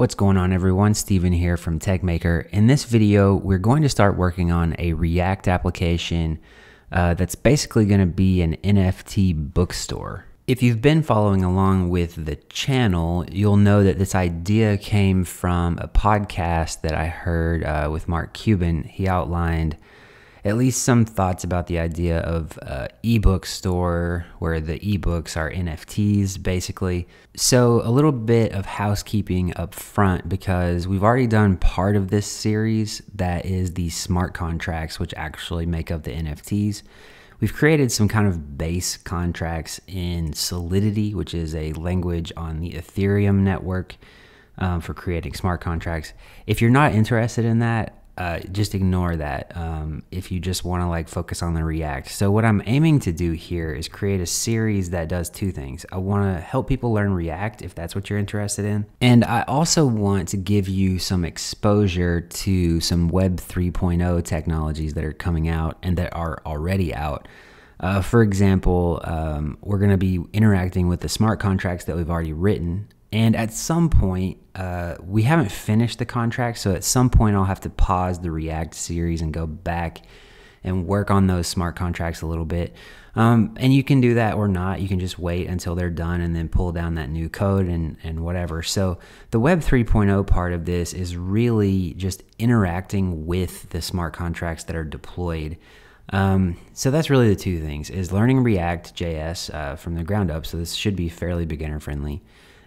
What's going on everyone, Steven here from TechMaker. In this video, we're going to start working on a React application that's basically gonna be an NFT bookstore. If you've been following along with the channel, you'll know that this idea came from a podcast that I heard with Mark Cuban. He outlined at least some thoughts about the idea of ebook store where the ebooks are NFTs basically. So a little bit of housekeeping up front, because we've already done part of this series that is the smart contracts, which actually make up the NFTs. We've created some kind of base contracts in Solidity, which is a language on the Ethereum network for creating smart contracts. If you're not interested in that, just ignore that if you just want to like focus on the React. So what I'm aiming to do here is create a series that does two things. I want to help people learn React if that's what you're interested in. And I also want to give you some exposure to some Web 3.0 technologies that are coming out and that are already out. For example, we're going to be interacting with the smart contracts that we've already written. And at some point, we haven't finished the contract, so at some point I'll have to pause the React series and go back and work on those smart contracts a little bit. And you can do that or not. You can just wait until they're done and then pull down that new code and whatever. So the Web 3.0 part of this is really just interacting with the smart contracts that are deployed. So that's really the two things, is learning React.js from the ground up, so this should be fairly beginner friendly.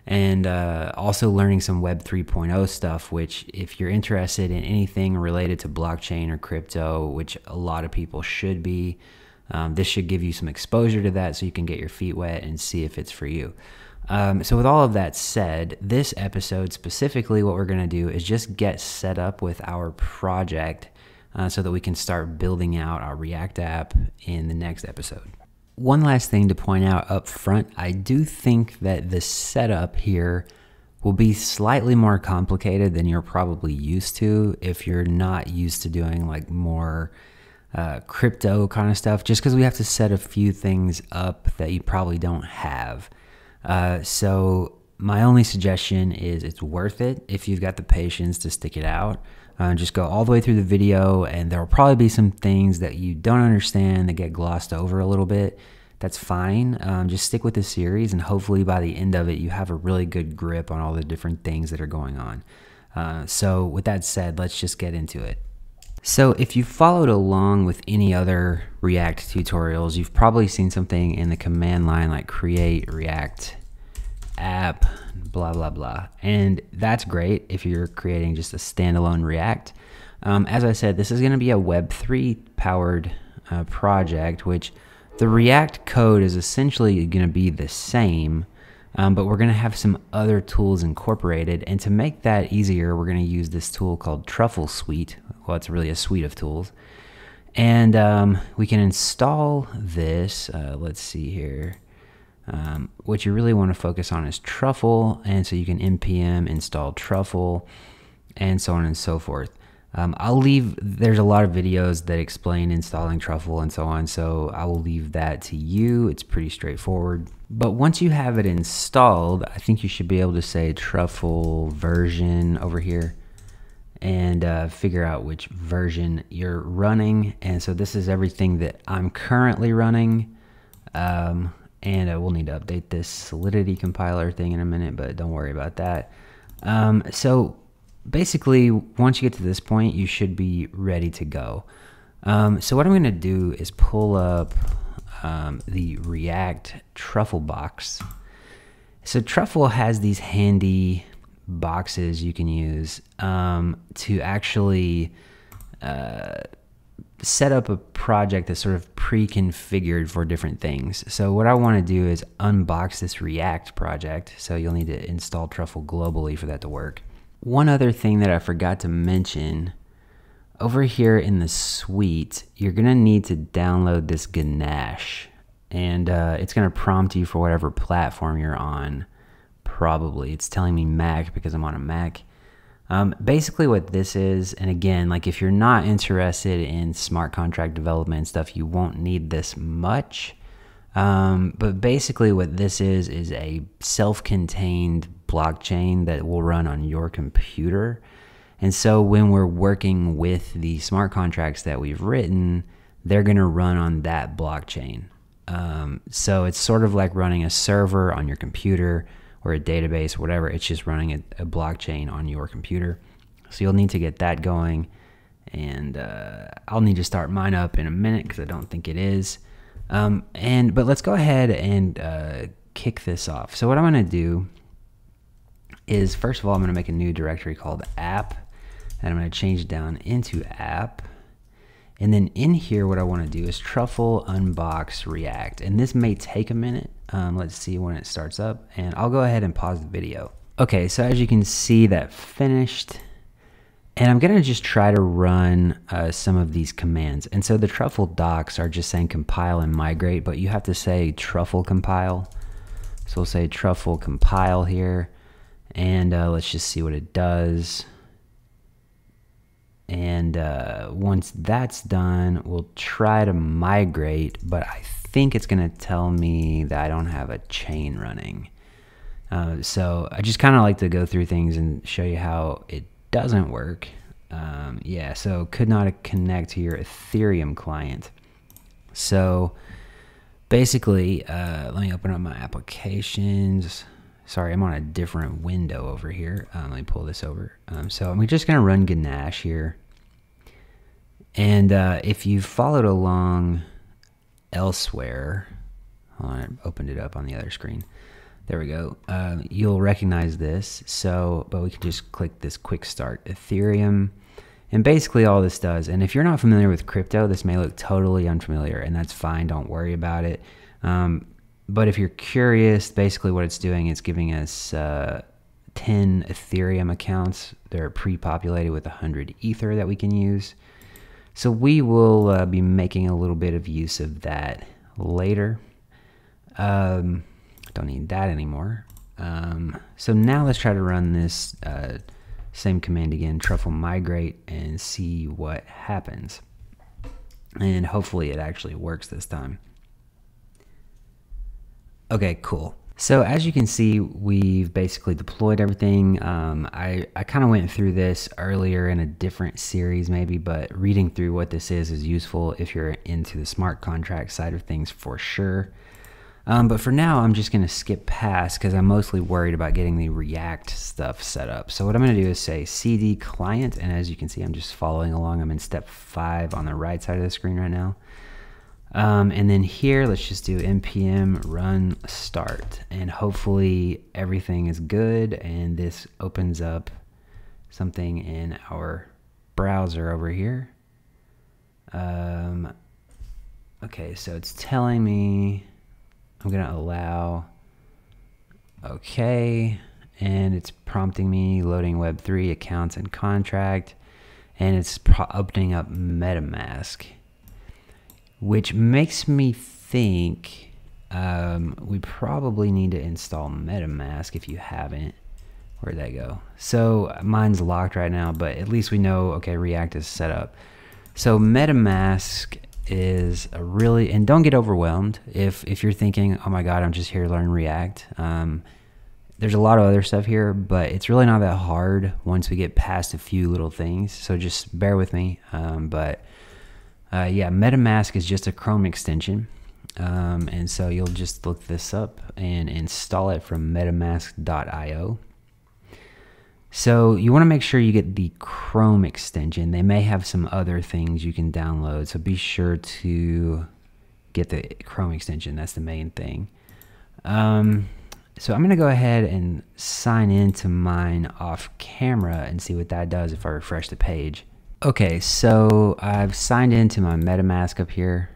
And also learning some Web 3.0 stuff, which if you're interested in anything related to blockchain or crypto, which a lot of people should be, this should give you some exposure to that so you can get your feet wet and see if it's for you. So with all of that said, this episode specifically, what we're gonna do is just get set up with our project so that we can start building out our React app in the next episode. One last thing to point out up front, I do think that the setup here will be slightly more complicated than you're probably used to if you're not used to doing like more crypto kind of stuff, just because we have to set a few things up that you probably don't have. So my only suggestion is it's worth it if you've got the patience to stick it out. Just go all the way through the video, and there will probably be some things that you don't understand that get glossed over a little bit. That's fine. Just stick with the series, and hopefully by the end of it, you have a really good grip on all the different things that are going on. So with that said, let's just get into it. So if you followed along with any other React tutorials, you've probably seen something in the command line like create React app, blah, blah, blah. And that's great if you're creating just a standalone React. As I said, this is going to be a Web 3 powered project, which the React code is essentially going to be the same, but we're going to have some other tools incorporated. And to make that easier, we're going to use this tool called Truffle Suite. Well, it's really a suite of tools. And we can install this. Let's see here. What you really want to focus on is Truffle, and so you can npm install Truffle and so on and so forth. There's a lot of videos that explain installing Truffle and so on, so I will leave that to you. It's pretty straightforward. But once you have it installed, I think you should be able to say Truffle version over here and figure out which version you're running. And so this is everything that I'm currently running. And we'll need to update this Solidity compiler thing in a minute, but don't worry about that. So basically, once you get to this point, you should be ready to go. So what I'm gonna do is pull up the React Truffle box. So Truffle has these handy boxes you can use to actually set up a project that's sort of pre-configured for different things. So what I want to do is unbox this React project. So you'll need to install Truffle globally for that to work. One other thing that I forgot to mention, over here in the suite, you're going to need to download this Ganache, and it's going to prompt you for whatever platform you're on. Probably it's telling me Mac because I'm on a Mac. Basically what this is, and again, like if you're not interested in smart contract development and stuff, you won't need this much. But basically what this is a self-contained blockchain that will run on your computer. And so when we're working with the smart contracts that we've written, they're going to run on that blockchain. So it's sort of like running a server on your computer or a database, whatever. It's just running a blockchain on your computer. So you'll need to get that going. And I'll need to start mine up in a minute because I don't think it is. But let's go ahead and kick this off. So what I'm going to do is, first of all, I'm going to make a new directory called app, and I'm going to change it down into app. And then in here, what I want to do is truffle unbox React. And this may take a minute. Let's see when it starts up, and I'll go ahead and pause the video. Okay, so as you can see, that finished. And I'm going to just try to run some of these commands. And so the truffle docs are just saying compile and migrate, but you have to say truffle compile. So we'll say truffle compile here. And let's just see what it does. And once that's done, we'll try to migrate, but I think it's going to tell me that I don't have a chain running. So I just kind of like to go through things and show you how it doesn't work. Yeah, so could not connect to your Ethereum client. So basically, let me open up my applications. Sorry, I'm on a different window over here. Let me pull this over. So I'm just going to run Ganache here. And if you've followed along elsewhere, hold on, I opened it up on the other screen. There we go. You'll recognize this. So, but we can just click this quick start Ethereum. And basically all this does, and if you're not familiar with crypto, this may look totally unfamiliar, and that's fine. Don't worry about it. But if you're curious, basically what it's doing, it's giving us 10 Ethereum accounts. They're pre-populated with 100 Ether that we can use. So we will be making a little bit of use of that later. Don't need that anymore. So now let's try to run this same command again, truffle migrate, and see what happens. And hopefully it actually works this time. Okay, cool. So as you can see, we've basically deployed everything. I kind of went through this earlier in a different series maybe, but reading through what this is useful if you're into the smart contract side of things for sure. But for now, I'm just going to skip past because I'm mostly worried about getting the React stuff set up. So what I'm going to do is say CD client. And as you can see, I'm just following along. I'm in step 5 on the right side of the screen right now. And then here, let's just do npm run start, and hopefully everything is good. And this opens up something in our browser over here. Okay, so it's telling me I'm going to allow, okay, and it's prompting me loading Web3 accounts and contract, and it's opening up MetaMask, which makes me think we probably need to install MetaMask if you haven't. Where'd that go? So mine's locked right now, but at least we know, okay, React is set up. So MetaMask is a really, and don't get overwhelmed if you're thinking, oh my God, I'm just here to learn React. There's a lot of other stuff here, but it's really not that hard once we get past a few little things. So just bear with me. Yeah, MetaMask is just a Chrome extension. And so you'll just look this up and install it from metamask.io. So you want to make sure you get the Chrome extension. They may have some other things you can download, so be sure to get the Chrome extension. That's the main thing. So I'm going to go ahead and sign into mine off camera and see what that does if I refresh the page. Okay, so I've signed into my MetaMask up here.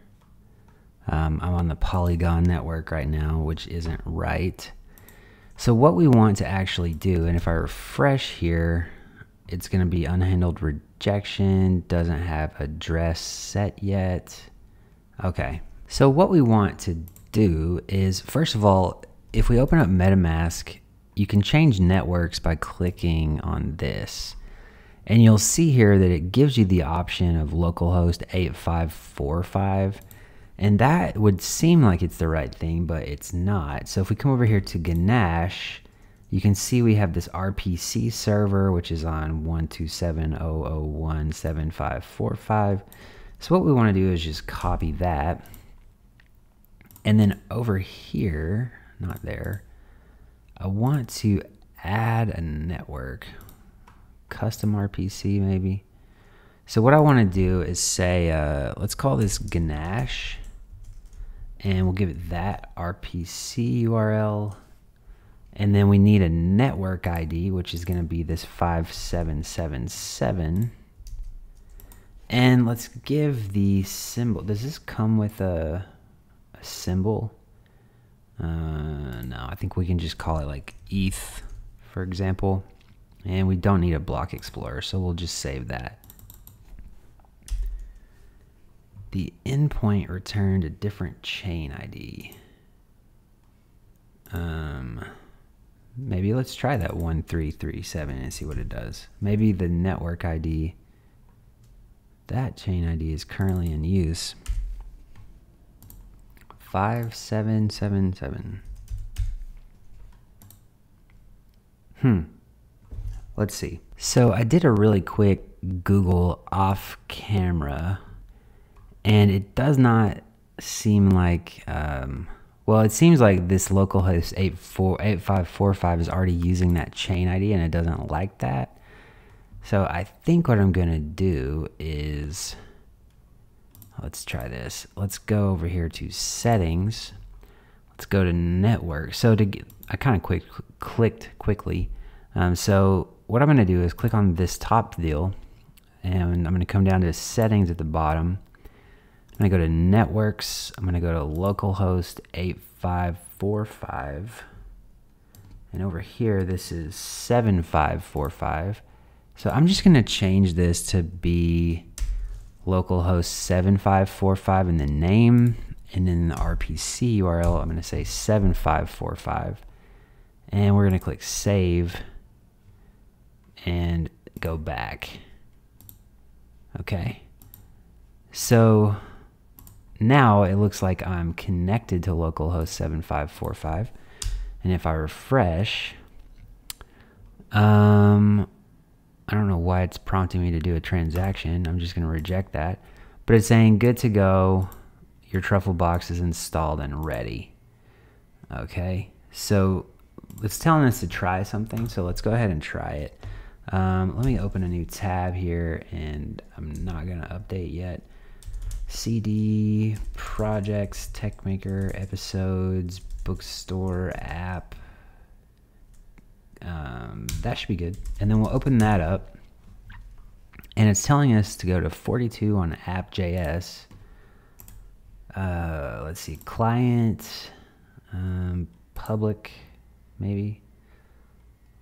I'm on the Polygon network right now, which isn't right. So what we want to actually do, and if I refresh here, it's going to be unhandled rejection, doesn't have address set yet. Okay, so what we want to do is, first of all, if we open up MetaMask, you can change networks by clicking on this. And you'll see here that it gives you the option of localhost 8545. And that would seem like it's the right thing, but it's not. So if we come over here to Ganache, you can see we have this RPC server, which is on 127.001.7545. So what we want to do is just copy that. And then over here, not there, I want to add a network, custom RPC maybe. So what I want to do is say, let's call this Ganache, and we'll give it that RPC URL. And then we need a network ID, which is going to be this 5777. And let's give the symbol. Does this come with a symbol? No, I think we can just call it like ETH, for example. And we don't need a block explorer, so we'll just save that. The endpoint returned a different chain ID. Maybe let's try that 1337 and see what it does. Maybe the network ID, that chain ID is currently in use. 5777. Let's see. So I did a really quick Google off camera, and it does not seem like, well, it seems like this localhost 8545 is already using that chain ID, and it doesn't like that. So I think what I'm going to do is, let's try this. Let's go over here to settings. Let's go to network. So to get, I kind of clicked quickly. So what I'm going to do is click on this top deal, and I'm going to come down to settings at the bottom. I'm gonna go to networks. I'm gonna go to localhost 8545, and over here this is 7545. So I'm just gonna change this to be localhost 7545 in the name, and then the RPC URL I'm gonna say 7545, and we're gonna click save and go back. Okay, so now it looks like I'm connected to localhost 7545. And if I refresh, I don't know why it's prompting me to do a transaction. I'm just going to reject that. But it's saying good to go. Your Truffle box is installed and ready. Okay, so it's telling us to try something. So let's go ahead and try it. Let me open a new tab here, and I'm not going to update yet. CD, projects, TechMaker, episodes, bookstore, app. That should be good. And then we'll open that up. And it's telling us to go to 42 on app.js. Let's see, client, public, maybe.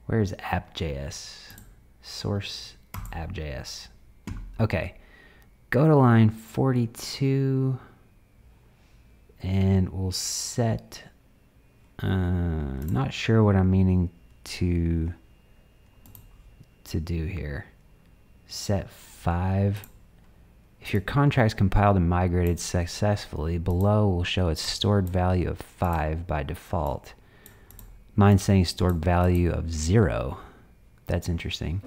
Where's app.js? Source, app.js. Okay. Go to line 42, and we'll set, not sure what I'm meaning to do here. Set 5. If your contract's compiled and migrated successfully, below will show its stored value of 5 by default. Mine's saying stored value of 0. That's interesting.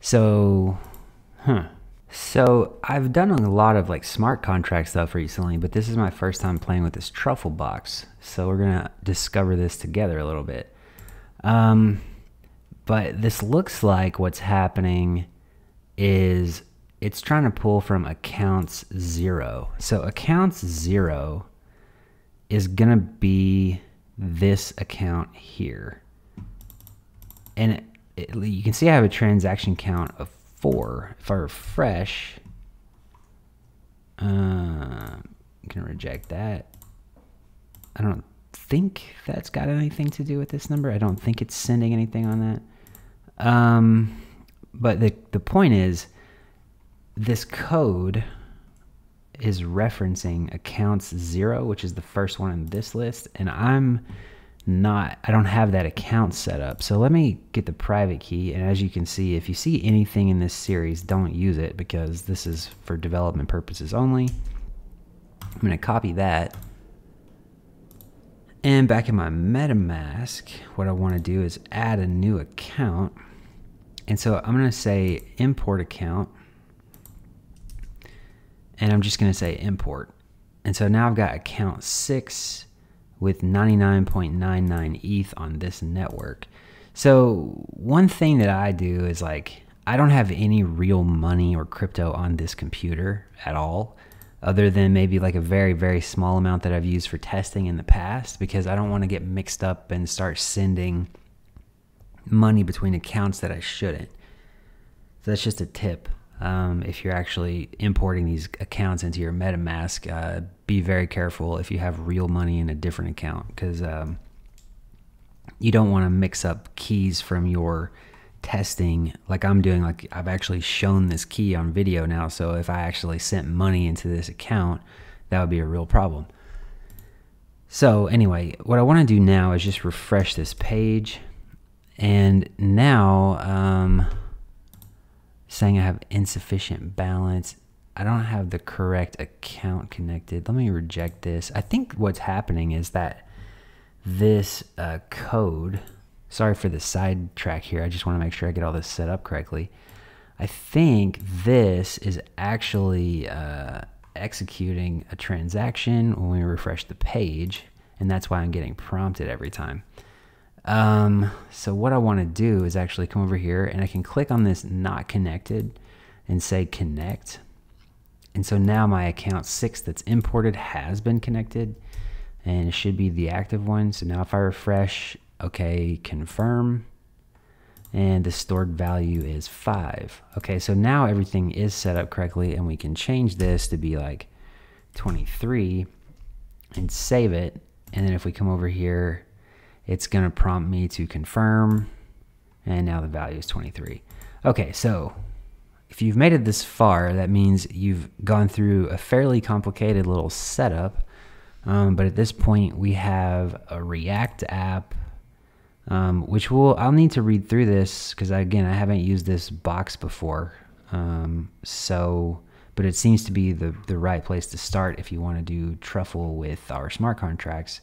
So, So I've done a lot of like smart contract stuff recently, but this is my first time playing with this Truffle box. So we're going to discover this together a little bit. But this looks like what's happening is it's trying to pull from accounts 0. So accounts 0 is going to be this account here. And you can see I have a transaction count of 4. If I refresh, I'm gonna reject that. I don't think that's got anything to do with this number. I don't think it's sending anything on that. But the point is, this code is referencing accounts 0, which is the first one in this list, and I don't have that account set up. So let me get the private key. And as you can see, if you see anything in this series, don't use it because this is for development purposes only. I'm going to copy that. And back in my MetaMask, what I want to do is add a new account. And so I'm going to say import account. And I'm just going to say import. And so now I've got account 6 with 99.99 ETH on this network. So one thing that I do is, like, I don't have any real money or crypto on this computer at all, other than maybe like a very, very small amount that I've used for testing in the past, because I don't want to get mixed up and start sending money between accounts that I shouldn't. So that's just a tip. If you're actually importing these accounts into your MetaMask, be very careful if you have real money in a different account, because you don't want to mix up keys from your testing like I'm doing. Like, I've actually shown this key on video now, so if I actually sent money into this account, that would be a real problem. So anyway, what I want to do now is just refresh this page, and now saying I have insufficient balance, I don't have the correct account connected. Let me reject this. I think what's happening is that this code, sorry for the sidetrack here, I just want to make sure I get all this set up correctly. I think this is actually executing a transaction when we refresh the page, and that's why I'm getting prompted every time. So what I want to do is actually come over here, and I can click on this not connected and say connect. And so now my account 6 that's imported has been connected, and it should be the active one. So now if I refresh, okay, confirm, and the stored value is 5. Okay, so now everything is set up correctly, and we can change this to be like 23 and save it. And then if we come over here, it's gonna prompt me to confirm, and now the value is 23. Okay, so if you've made it this far, that means you've gone through a fairly complicated little setup, but at this point we have a React app, which I'll need to read through this, because again, I haven't used this box before, but it seems to be the right place to start if you wanna do Truffle with our smart contracts.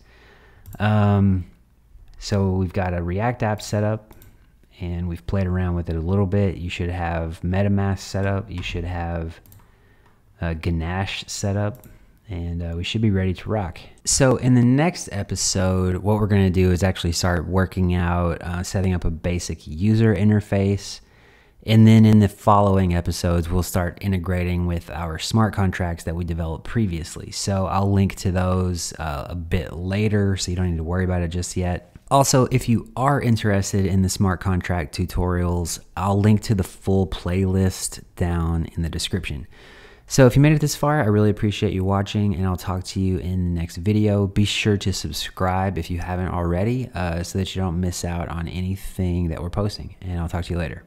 So we've got a React app set up, and we've played around with it a little bit. You should have MetaMask set up. You should have Ganache set up, and we should be ready to rock. So in the next episode, what we're going to do is actually start working out setting up a basic user interface. And then in the following episodes, we'll start integrating with our smart contracts that we developed previously. So I'll link to those a bit later, so you don't need to worry about it just yet. Also, if you are interested in the smart contract tutorials, I'll link to the full playlist down in the description. So if you made it this far, I really appreciate you watching, and I'll talk to you in the next video. Be sure to subscribe if you haven't already, so that you don't miss out on anything that we're posting. And I'll talk to you later.